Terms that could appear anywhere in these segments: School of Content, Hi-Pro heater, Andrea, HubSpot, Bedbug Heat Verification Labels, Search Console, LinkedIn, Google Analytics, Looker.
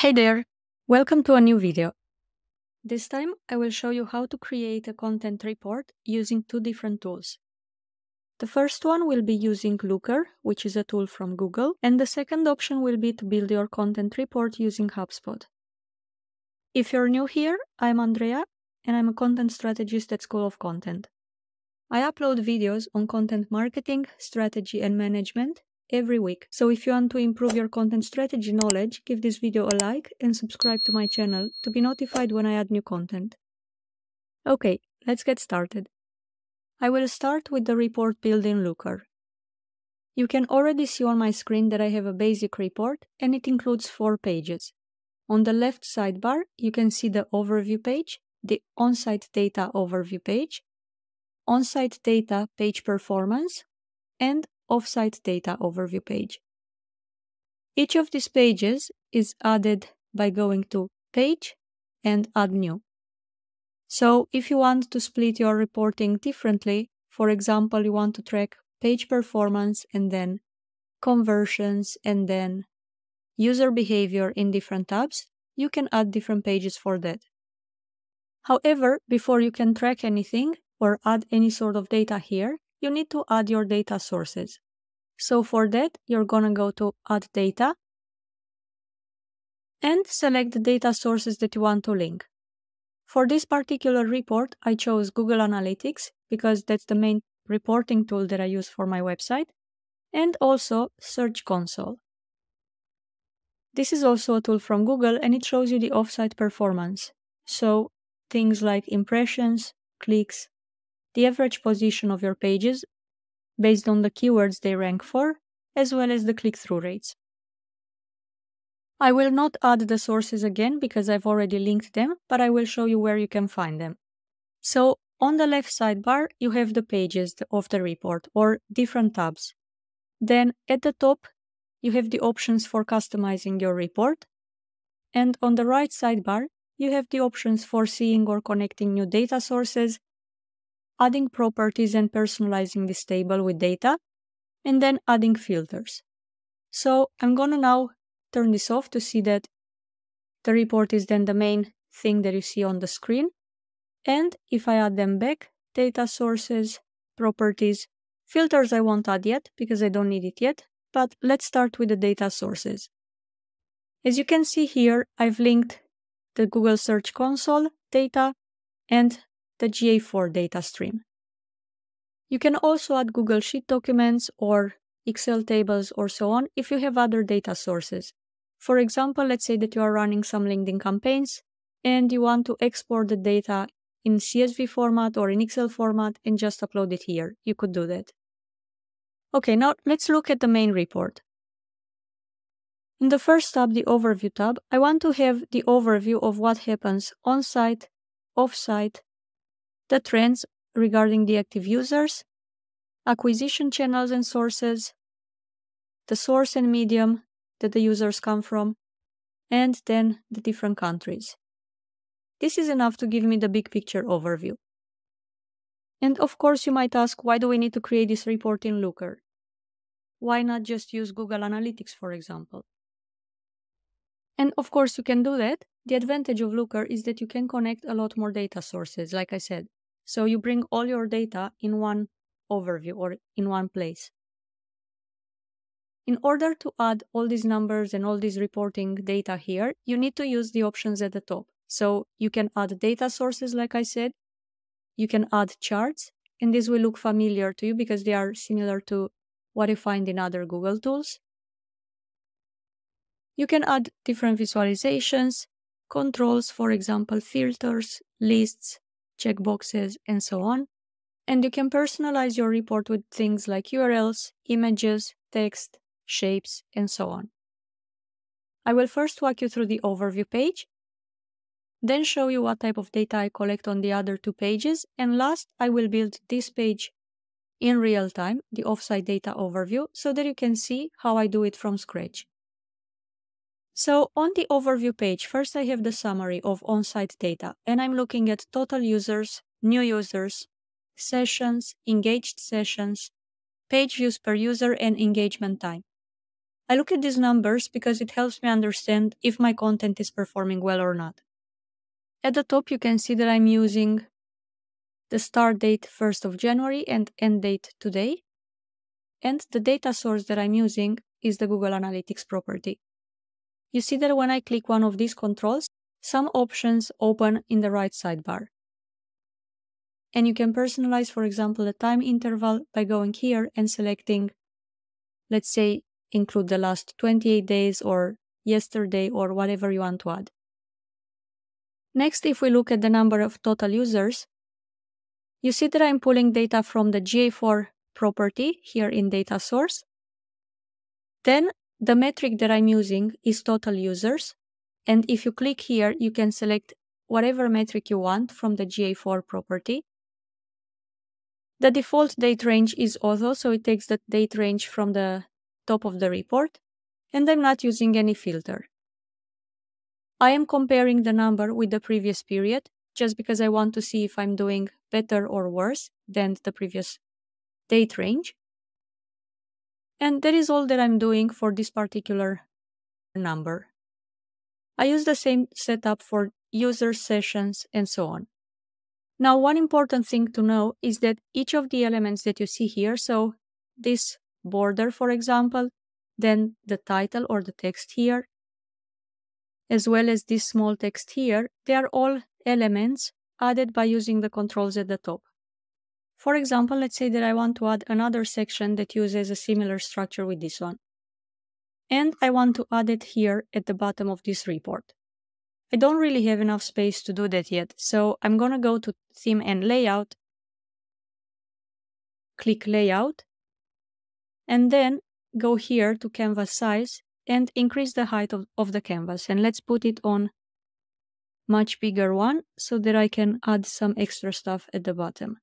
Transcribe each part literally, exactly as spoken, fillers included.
Hey there! Welcome to a new video. This time I will show you how to create a content report using two different tools. The first one will be using Looker, which is a tool from Google, and the second option will be to build your content report using HubSpot. If you're new here, I'm Andrea, and I'm a content strategist at School of Content. I upload videos on content marketing, strategy and management every week. So if you want to improve your content strategy knowledge, give this video a like and subscribe to my channel to be notified when I add new content. Okay, let's get started. I will start with the report build in Looker. You can already see on my screen that I have a basic report and it includes four pages. On the left sidebar, you can see the overview page, the on-site data overview page, on-site data page performance, and Offsite data overview page. Each of these pages is added by going to Page and Add New. So if you want to split your reporting differently, for example, you want to track page performance and then conversions and then user behavior in different tabs, you can add different pages for that. However, before you can track anything or add any sort of data here, you need to add your data sources. So for that, you're gonna go to Add Data and select the data sources that you want to link. For this particular report, I chose Google Analytics because that's the main reporting tool that I use for my website, and also Search Console. This is also a tool from Google and it shows you the offsite performance. So things like impressions, clicks, the average position of your pages based on the keywords they rank for, as well as the click-through rates. I will not add the sources again because I've already linked them, but I will show you where you can find them. So on the left sidebar, you have the pages of the report or different tabs. Then at the top, you have the options for customizing your report. And on the right sidebar, you have the options for seeing or connecting new data sources, adding properties and personalizing this table with data, and then adding filters. So I'm gonna now turn this off to see that the report is then the main thing that you see on the screen. And if I add them back, data sources, properties, filters I won't add yet because I don't need it yet, but let's start with the data sources. As you can see here, I've linked the Google Search Console data and the G A four data stream. You can also add Google Sheet documents or Excel tables or so on if you have other data sources. For example, let's say that you are running some LinkedIn campaigns and you want to export the data in C S V format or in Excel format and just upload it here. You could do that. Okay, now let's look at the main report. In the first tab, the Overview tab, I want to have the overview of what happens on-site, off-site, the trends regarding the active users, acquisition channels and sources, the source and medium that the users come from, and then the different countries. This is enough to give me the big picture overview. And of course you might ask, why do we need to create this report in Looker? Why not just use Google Analytics, for example? And of course you can do that. The advantage of Looker is that you can connect a lot more data sources, like I said. So you bring all your data in one overview or in one place. In order to add all these numbers and all these reporting data here, you need to use the options at the top. So you can add data sources, like I said. You can add charts, and these will look familiar to you because they are similar to what you find in other Google tools. You can add different visualizations, controls, for example, filters, lists, checkboxes, and so on. And you can personalize your report with things like U R Ls, images, text, shapes, and so on. I will first walk you through the overview page, then show you what type of data I collect on the other two pages, and last, I will build this page in real time, the offsite data overview, so that you can see how I do it from scratch. So on the overview page, first I have the summary of on-site data, and I'm looking at total users, new users, sessions, engaged sessions, page views per user, and engagement time. I look at these numbers because it helps me understand if my content is performing well or not. At the top, you can see that I'm using the start date first of January and end date today. And the data source that I'm using is the Google Analytics property. You see that when I click one of these controls, some options open in the right sidebar. And you can personalize, for example, the time interval by going here and selecting, let's say, include the last twenty-eight days or yesterday or whatever you want to add. Next, if we look at the number of total users, you see that I'm pulling data from the G A four property here in data source. Then the metric that I'm using is total users. And if you click here, you can select whatever metric you want from the G A four property. The default date range is auto, so it takes the date range from the top of the report, and I'm not using any filter. I am comparing the number with the previous period just because I want to see if I'm doing better or worse than the previous date range. And that is all that I'm doing for this particular number. I use the same setup for user sessions and so on. Now, one important thing to know is that each of the elements that you see here, so this border, for example, then the title or the text here, as well as this small text here, they are all elements added by using the controls at the top. For example, let's say that I want to add another section that uses a similar structure with this one. And I want to add it here at the bottom of this report. I don't really have enough space to do that yet, so I'm going to go to Theme and Layout, click Layout, and then go here to Canvas Size and increase the height of, of the canvas. And let's put it on much bigger one so that I can add some extra stuff at the bottom.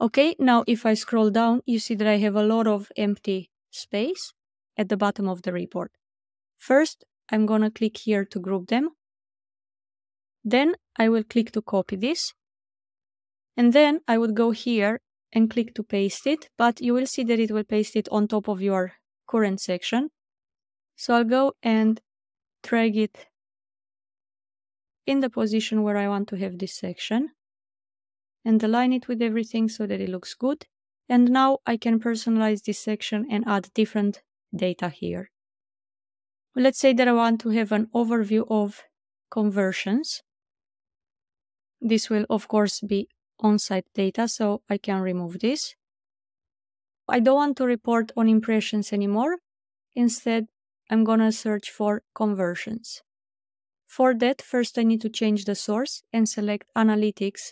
Okay, now if I scroll down, you see that I have a lot of empty space at the bottom of the report. First, I'm going to click here to group them. Then I will click to copy this. And then I would go here and click to paste it, but you will see that it will paste it on top of your current section. So I'll go and drag it in the position where I want to have this section and align it with everything so that it looks good. And now I can personalize this section and add different data here. Let's say that I want to have an overview of conversions. This will, of course, be on-site data, so I can remove this. I don't want to report on impressions anymore. Instead, I'm gonna search for conversions. For that, first I need to change the source and select Analytics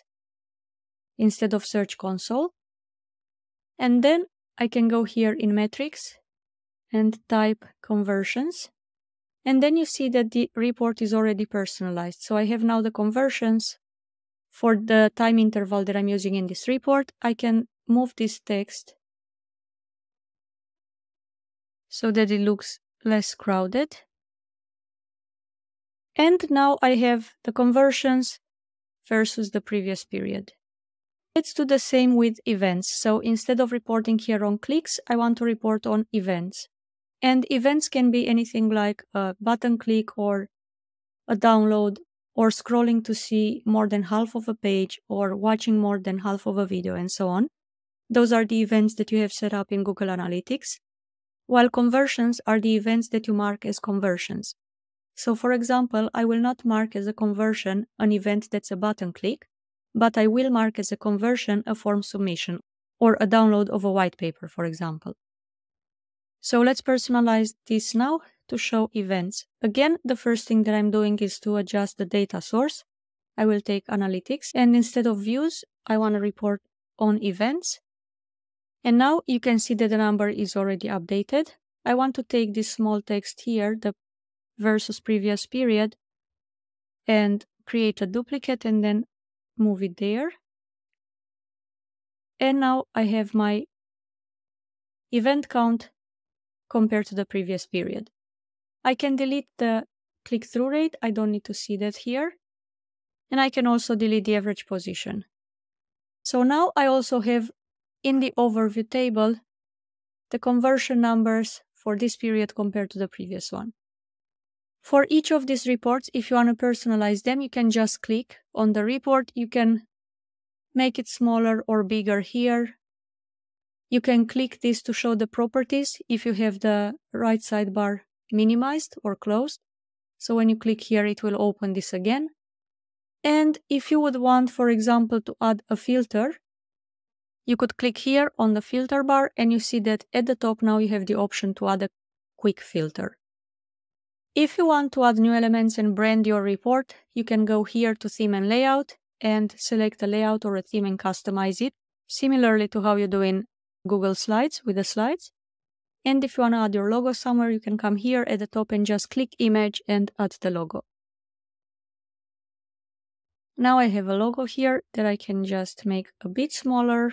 instead of Search Console. And then I can go here in Metrics and type Conversions. And then you see that the report is already personalized. So I have now the conversions for the time interval that I'm using in this report. I can move this text so that it looks less crowded. And now I have the conversions versus the previous period. Let's do the same with events. So instead of reporting here on clicks, I want to report on events. And events can be anything like a button click or a download or scrolling to see more than half of a page or watching more than half of a video and so on. Those are the events that you have set up in Google Analytics, while conversions are the events that you mark as conversions. So for example, I will not mark as a conversion an event that's a button click, but I will mark as a conversion a form submission or a download of a white paper, for example. So let's personalize this now to show events. Again, the first thing that I'm doing is to adjust the data source. I will take Analytics, and instead of views, I want to report on events. And now you can see that the number is already updated. I want to take this small text here, the versus previous period, and create a duplicate and then move it there. And now I have my event count compared to the previous period. I can delete the click-through rate. I don't need to see that here. And I can also delete the average position. So now I also have in the overview table the conversion numbers for this period compared to the previous one. For each of these reports, if you want to personalize them, you can just click on the report. You can make it smaller or bigger here. You can click this to show the properties if you have the right sidebar minimized or closed. So when you click here, it will open this again. And if you would want, for example, to add a filter, you could click here on the filter bar and you see that at the top now you have the option to add a quick filter. If you want to add new elements and brand your report, you can go here to theme and layout and select a layout or a theme and customize it, similarly to how you do in Google Slides with the slides. And if you want to add your logo somewhere, you can come here at the top and just click image and add the logo. Now I have a logo here that I can just make a bit smaller.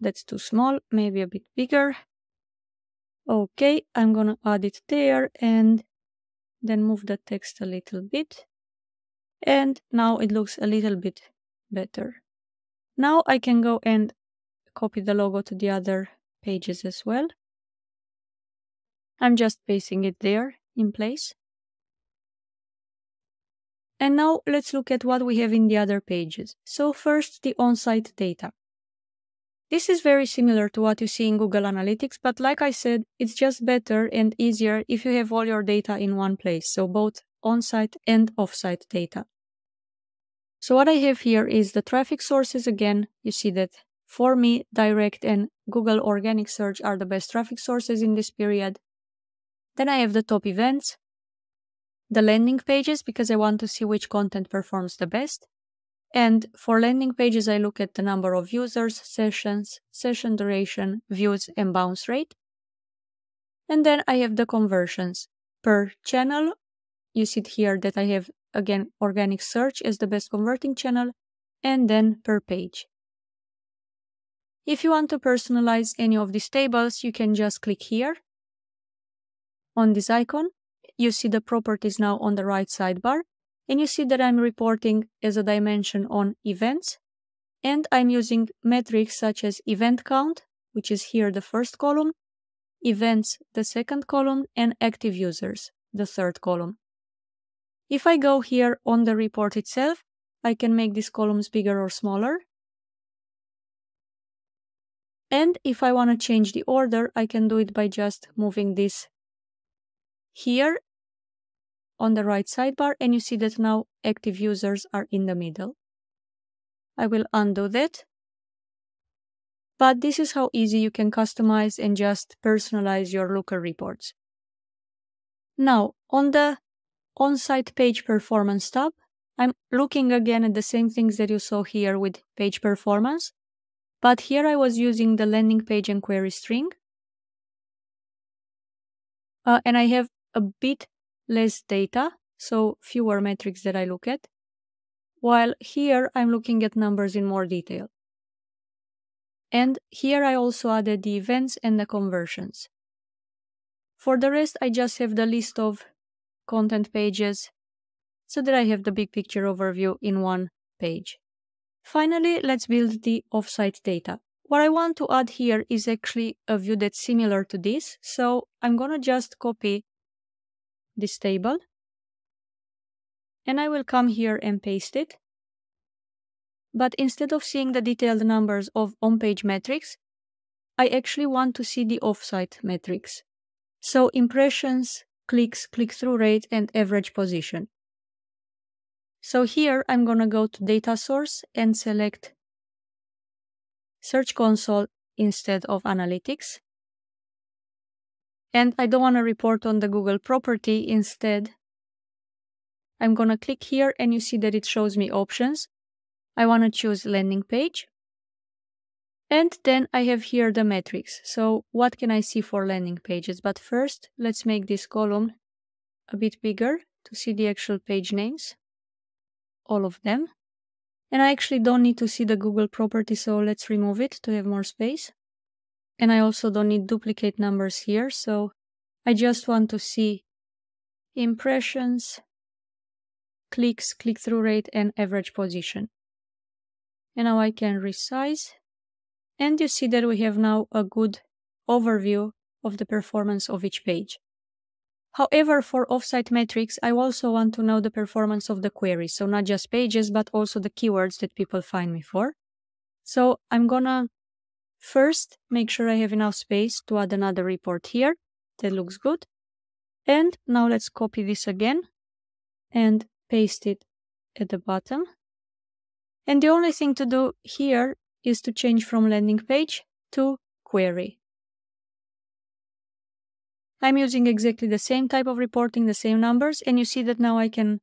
That's too small, maybe a bit bigger. Okay, I'm gonna add it there and then move the text a little bit. And now it looks a little bit better. Now I can go and copy the logo to the other pages as well. I'm just pasting it there in place. And now let's look at what we have in the other pages. So first, the on-site data. This is very similar to what you see in Google Analytics, but like I said, it's just better and easier if you have all your data in one place, so both on-site and off-site data. So what I have here is the traffic sources again. You see that for me, direct and Google organic search are the best traffic sources in this period. Then I have the top events, the landing pages, because I want to see which content performs the best. And for landing pages, I look at the number of users, sessions, session duration, views, and bounce rate. And then I have the conversions per channel. You see here that I have, again, organic search as the best converting channel, and then per page. If you want to personalize any of these tables, you can just click here on this icon. You see the properties now on the right sidebar. And you see that I'm reporting as a dimension on events, and I'm using metrics such as event count, which is here the first column, events the second column, and active users the third column. If I go here on the report itself, I can make these columns bigger or smaller. And if I want to change the order, I can do it by just moving this here on the right sidebar, and you see that now active users are in the middle. I will undo that. But this is how easy you can customize and just personalize your Looker reports. Now, on the on-site page performance tab, I'm looking again at the same things that you saw here with page performance, but here I was using the landing page and query string. Uh, and I have a bit less data, so fewer metrics that I look at, while here I'm looking at numbers in more detail. And here I also added the events and the conversions. For the rest, I just have the list of content pages so that I have the big picture overview in one page. Finally, let's build the offsite data. What I want to add here is actually a view that's similar to this, so I'm gonna just copy this table, and I will come here and paste it. But instead of seeing the detailed numbers of on-page metrics, I actually want to see the off-site metrics. So impressions, clicks, click-through rate, and average position. So here I'm gonna go to data source and select Search Console instead of Analytics. And I don't want to report on the Google property. Instead, I'm going to click here and you see that it shows me options. I want to choose landing page. And then I have here the metrics. So what can I see for landing pages? But first, let's make this column a bit bigger to see the actual page names, all of them. And I actually don't need to see the Google property, so let's remove it to have more space. And I also don't need duplicate numbers here, so I just want to see impressions, clicks, click-through rate, and average position. And now I can resize. And you see that we have now a good overview of the performance of each page. However, for offsite metrics, I also want to know the performance of the query. So not just pages, but also the keywords that people find me for. So I'm gonna first make sure I have enough space to add another report here. That looks good. And now let's copy this again and paste it at the bottom. And the only thing to do here is to change from landing page to query. I'm using exactly the same type of reporting, the same numbers, and you see that now I can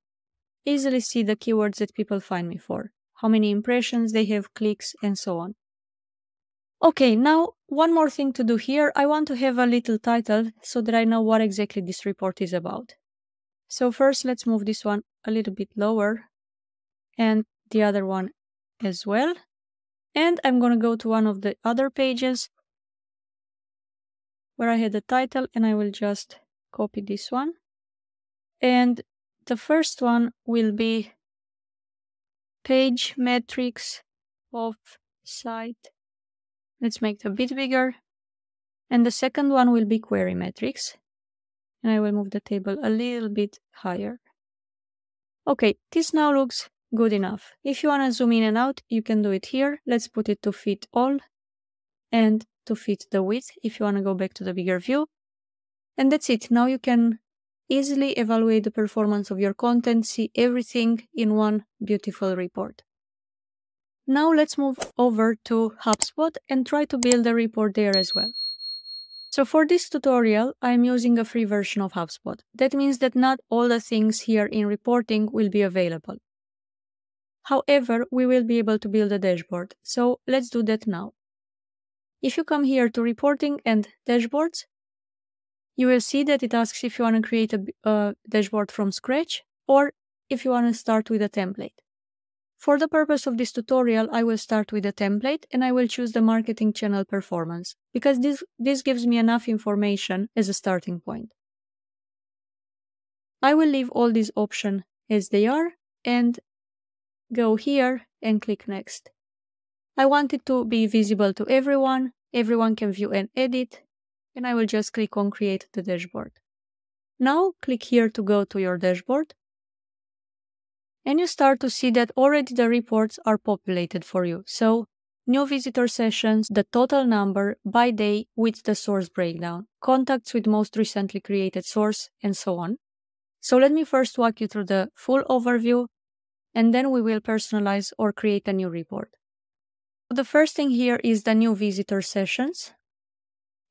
easily see the keywords that people find me for, how many impressions they have, clicks, and so on. Okay, now one more thing to do here. I want to have a little title so that I know what exactly this report is about. So first, let's move this one a little bit lower and the other one as well. And I'm going to go to one of the other pages where I had the title, and I will just copy this one. And the first one will be page metrics of site. Let's make it a bit bigger. And the second one will be query metrics. And I will move the table a little bit higher. Okay, this now looks good enough. If you want to zoom in and out, you can do it here. Let's put it to fit all and to fit the width if you want to go back to the bigger view. And that's it. Now you can easily evaluate the performance of your content, see everything in one beautiful report. Now let's move over to HubSpot and try to build a report there as well. So for this tutorial, I'm using a free version of HubSpot. That means that not all the things here in reporting will be available. However, we will be able to build a dashboard, so let's do that now. If you come here to reporting and dashboards, you will see that it asks if you want to create a, a dashboard from scratch or if you want to start with a template. For the purpose of this tutorial, I will start with a template and I will choose the marketing channel performance because this, this gives me enough information as a starting point. I will leave all these options as they are and go here and click next. I want it to be visible to everyone. Everyone can view and edit. And I will just click on create the dashboard. Now click here to go to your dashboard. And you start to see that already the reports are populated for you. So new visitor sessions, the total number by day with the source breakdown, contacts with most recently created source, and so on. So let me first walk you through the full overview. And then we will personalize or create a new report. The first thing here is the new visitor sessions.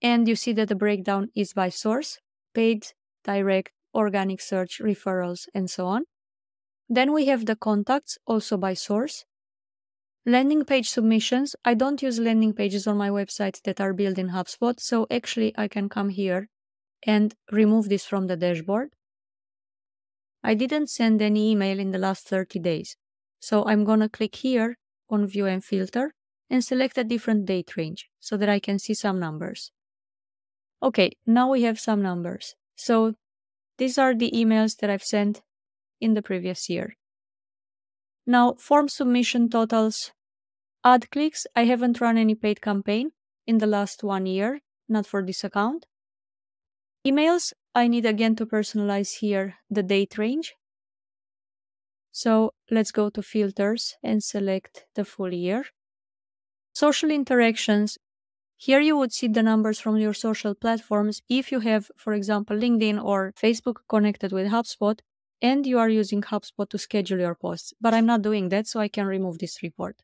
And you see that the breakdown is by source, paid, direct, organic search, referrals, and so on. Then we have the contacts, also by source. Landing page submissions. I don't use landing pages on my website that are built in HubSpot, so actually I can come here and remove this from the dashboard. I didn't send any email in the last thirty days, so I'm gonna click here on View and Filter and select a different date range so that I can see some numbers. Okay, now we have some numbers. So these are the emails that I've sent in the previous year. Now, form submission totals, ad clicks. I haven't run any paid campaign in the last one year, not for this account. Emails, I need again to personalize here the date range. So let's go to filters and select the full year. Social interactions. Here you would see the numbers from your social platforms if you have, for example, LinkedIn or Facebook connected with HubSpot and you are using HubSpot to schedule your posts. But I'm not doing that, so I can remove this report.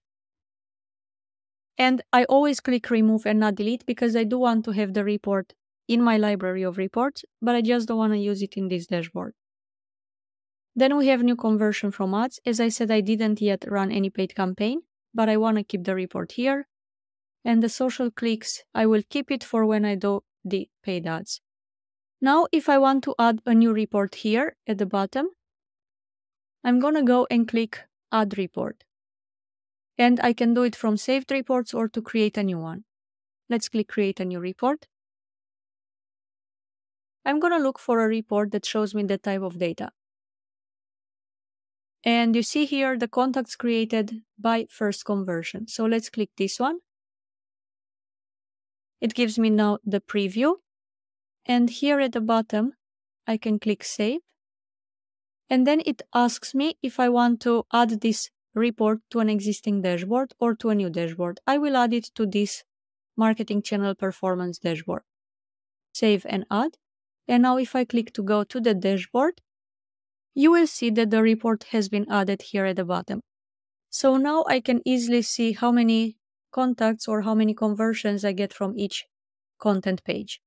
And I always click remove and not delete because I do want to have the report in my library of reports, but I just don't want to use it in this dashboard. Then we have new conversion from ads. As I said, I didn't yet run any paid campaign, but I want to keep the report here. And the social clicks, I will keep it for when I do the paid ads. Now, if I want to add a new report here at the bottom, I'm going to go and click Add Report. And I can do it from saved reports or to create a new one. Let's click Create a New Report. I'm going to look for a report that shows me the type of data. And you see here the contacts created by first conversion. So let's click this one. It gives me now the preview. And here at the bottom, I can click Save. And then it asks me if I want to add this report to an existing dashboard or to a new dashboard. I will add it to this marketing channel performance dashboard. Save and add. And now if I click to go to the dashboard, you will see that the report has been added here at the bottom. So now I can easily see how many contacts or how many conversions I get from each content page.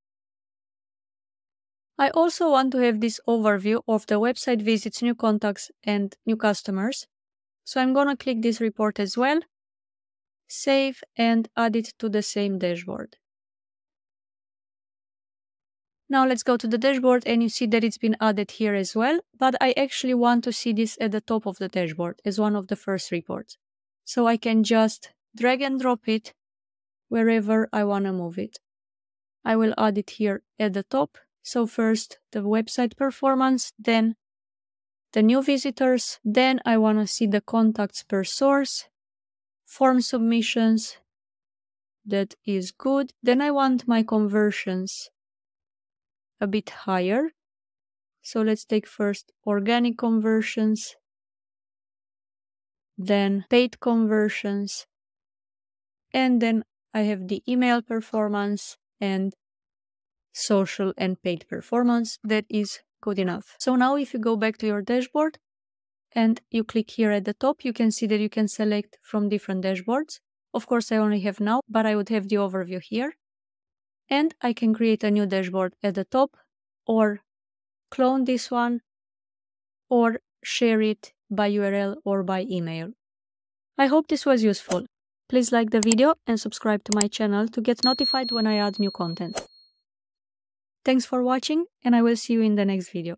I also want to have this overview of the website visits, new contacts, and new customers. So I'm going to click this report as well, save, and add it to the same dashboard. Now let's go to the dashboard, and you see that it's been added here as well, but I actually want to see this at the top of the dashboard as one of the first reports. So I can just drag and drop it wherever I want to move it. I will add it here at the top. So first the website performance, then the new visitors, then I want to see the contacts per source, form submissions, that is good. Then I want my conversions a bit higher. So let's take first organic conversions, then paid conversions, and then I have the email performance and social and paid performance. That is good enough. So now if you go back to your dashboard and you click here at the top, you can see that you can select from different dashboards. Of course, I only have now, but I would have the overview here. And I can create a new dashboard at the top, or clone this one, or share it by U R L or by email. I hope this was useful. Please like the video and subscribe to my channel to get notified when I add new content. Thanks for watching, and I will see you in the next video.